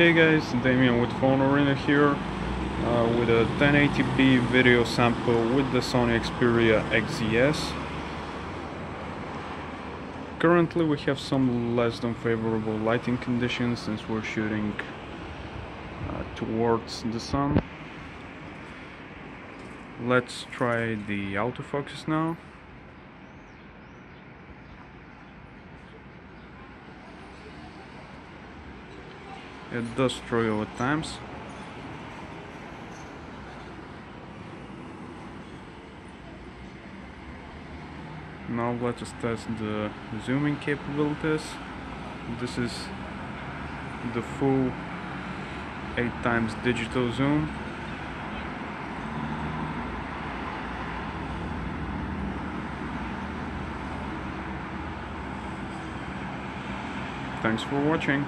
Hey guys, Damien with Phone Arena here with a 1080p video sample with the Sony Xperia XZs. Currently we have some less than favorable lighting conditions since we're shooting towards the sun. Let's try the autofocus now. It does struggle at times. Now let us test the zooming capabilities. This is the full 8x digital zoom. Thanks for watching.